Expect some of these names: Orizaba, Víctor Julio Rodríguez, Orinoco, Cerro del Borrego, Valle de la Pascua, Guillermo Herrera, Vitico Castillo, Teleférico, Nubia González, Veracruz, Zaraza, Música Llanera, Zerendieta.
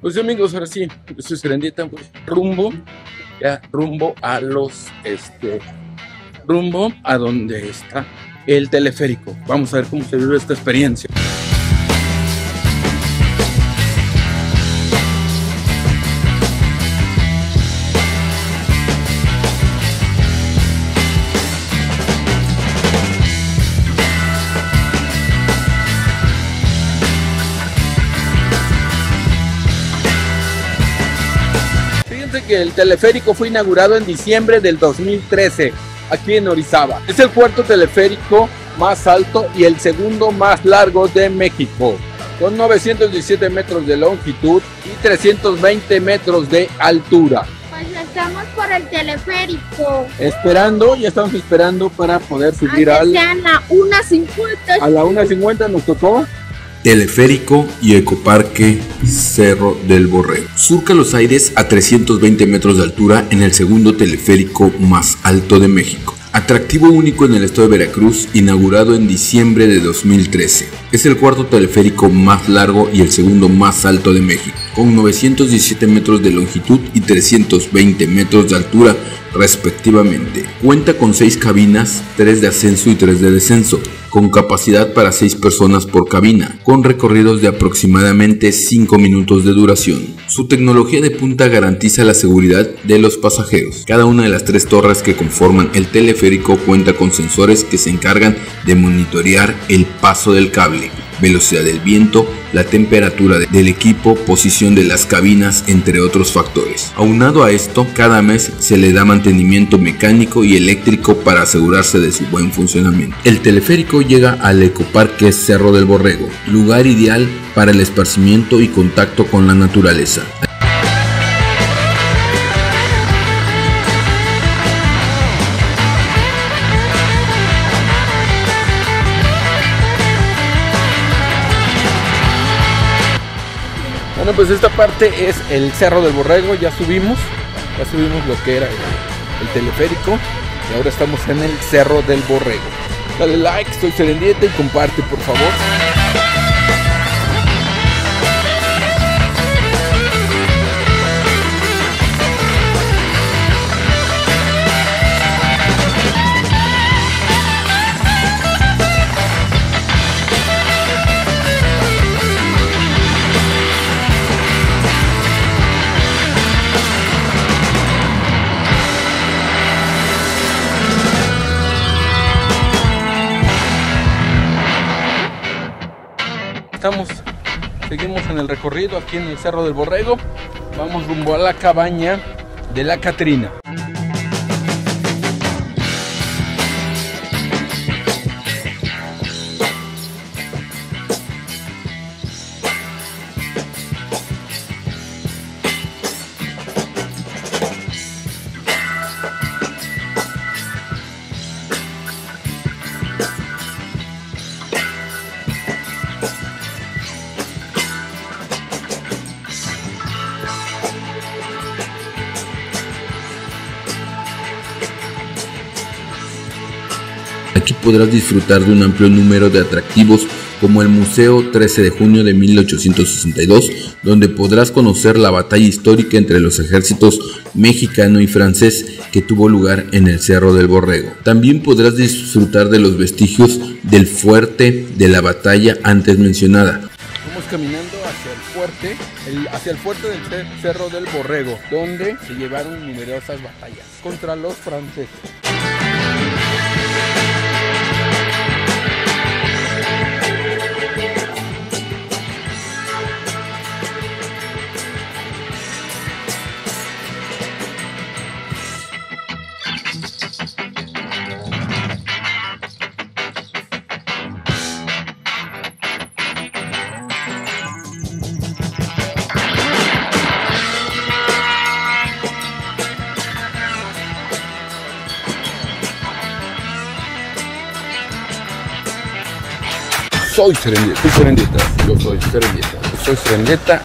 Pues amigos, ahora sí, yo soy Zerendieta, pues, rumbo a donde está el teleférico. Vamos a ver cómo se vive esta experiencia. Que el teleférico fue inaugurado en diciembre del 2013 aquí en Orizaba. Es el cuarto teleférico más alto y el segundo más largo de México, con 917 metros de longitud y 320 metros de altura. Pues estamos por el teleférico. Ya estamos esperando para poder subir al... A la 1:50. A la 1:50 nos tocó. Teleférico y Ecoparque Cerro del Borrego. Surca los aires a 320 metros de altura en el segundo teleférico más alto de México. Atractivo único en el estado de Veracruz, inaugurado en diciembre de 2013. Es el cuarto teleférico más largo y el segundo más alto de México, con 917 metros de longitud y 320 metros de altura respectivamente. Cuenta con 6 cabinas, 3 de ascenso y 3 de descenso, con capacidad para 6 personas por cabina, con recorridos de aproximadamente 5 minutos de duración. Su tecnología de punta garantiza la seguridad de los pasajeros. Cada una de las 3 torres que conforman el teleférico cuenta con sensores que se encargan de monitorear el paso del cable, velocidad del viento, la temperatura del equipo, posición de las cabinas, entre otros factores. Aunado a esto, cada mes se le da mantenimiento mecánico y eléctrico para asegurarse de su buen funcionamiento. El teleférico llega al Ecoparque Cerro del Borrego, lugar ideal para el esparcimiento y contacto con la naturaleza. Bueno, pues esta parte es el Cerro del Borrego. Ya subimos lo que era el teleférico y ahora estamos en el Cerro del Borrego. Dale like, soy Zerendieta, y comparte, por favor. Seguimos en el recorrido aquí en el Cerro del Borrego. Vamos rumbo a la cabaña de la Catrina. Aquí podrás disfrutar de un amplio número de atractivos como el Museo 13 de junio de 1862, donde podrás conocer la batalla histórica entre los ejércitos mexicano y francés que tuvo lugar en el Cerro del Borrego. También podrás disfrutar de los vestigios del fuerte de la batalla antes mencionada. Vamos caminando hacia el fuerte del Cerro del Borrego, donde se llevaron numerosas batallas contra los franceses. Soy Zerendieta, yo soy Zerendieta,